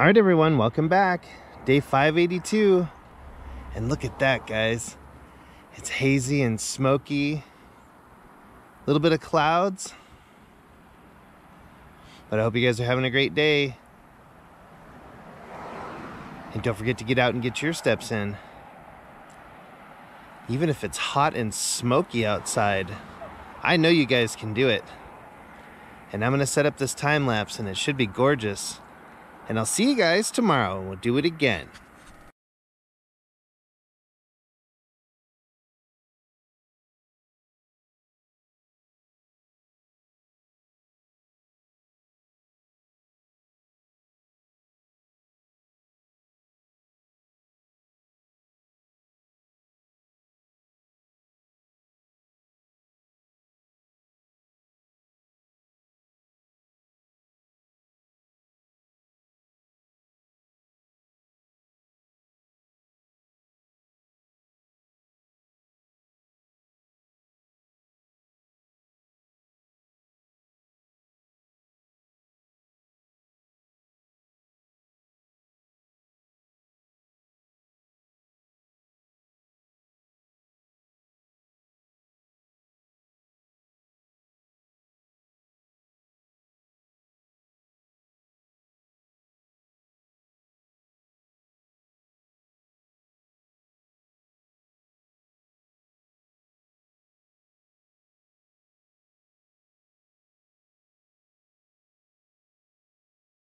All right, everyone, welcome back. Day 582. And look at that, guys. It's hazy and smoky. A little bit of clouds. But I hope you guys are having a great day. And don't forget to get out and get your steps in. Even if it's hot and smoky outside, I know you guys can do it. And I'm gonna set up this time lapse and it should be gorgeous. And I'll see you guys tomorrow and we'll do it again.